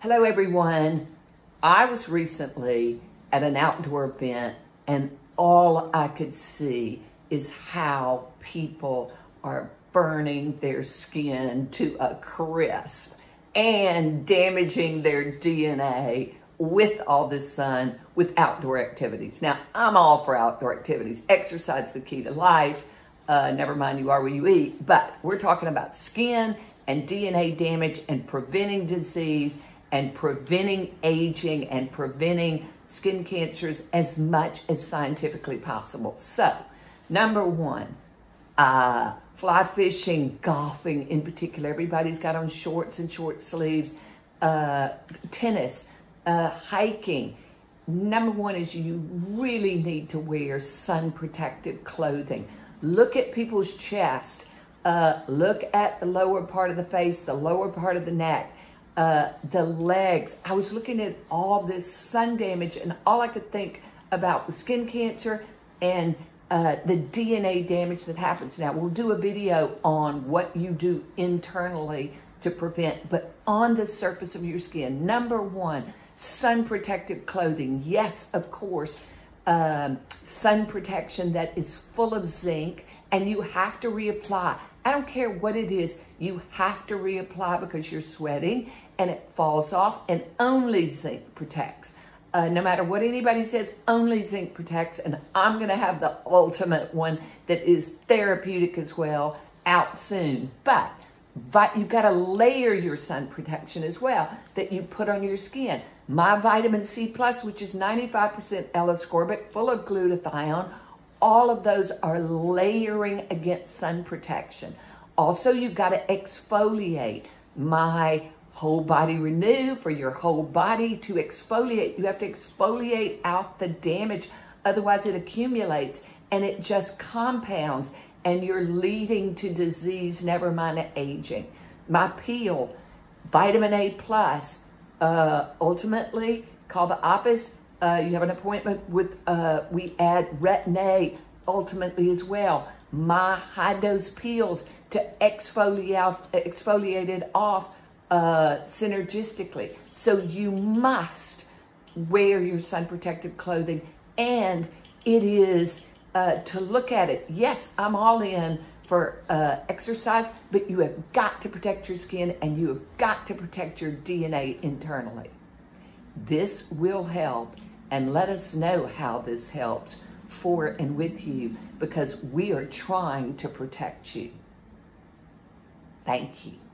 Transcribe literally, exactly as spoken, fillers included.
Hello everyone. I was recently at an outdoor event and all I could see is how people are burning their skin to a crisp and damaging their D N A with all this sun, with outdoor activities. Now, I'm all for outdoor activities. Exercise is the key to life. Uh, never mind you are what you eat, but we're talking about skin and D N A damage and preventing disease and preventing aging and preventing skin cancers as much as scientifically possible. So, number one, uh, fly fishing, golfing in particular. Everybody's got on shorts and short sleeves. Uh, tennis, uh, hiking. Number one is you really need to wear sun protective clothing. Look at people's chest. Uh, look at the lower part of the face, the lower part of the neck. Uh, the legs. I was looking at all this sun damage and all I could think about was skin cancer and uh, the D N A damage that happens. Now, we'll do a video on what you do internally to prevent, but on the surface of your skin, number one, sun protective clothing. Yes, of course, um, sun protection that is full of zinc and you have to reapply. I don't care what it is, you have to reapply because you're sweating and it falls off, and only zinc protects. Uh, no matter what anybody says, only zinc protects, and I'm gonna have the ultimate one that is therapeutic as well out soon. But you've gotta layer your sun protection as well that you put on your skin. My Vitamin C Plus, which is ninety-five percent L-ascorbic, full of glutathione, all of those are layering against sun protection. Also, you've got to exfoliate. My Whole Body Renew, for your whole body to exfoliate, you have to exfoliate out the damage. Otherwise, it accumulates and it just compounds and you're leading to disease, never mind aging. My Peel, Vitamin A Plus, uh, ultimately, call the office. Uh, you have an appointment with, uh, we add Retin-A ultimately as well. My high-dose peels to exfoliate, off, exfoliate it off uh, synergistically. So you must wear your sun-protective clothing, and it is uh, to look at it. Yes, I'm all in for uh, exercise, but you have got to protect your skin, and you have got to protect your D N A internally. This will help. And let us know how this helps for and with you, because we are trying to protect you. Thank you.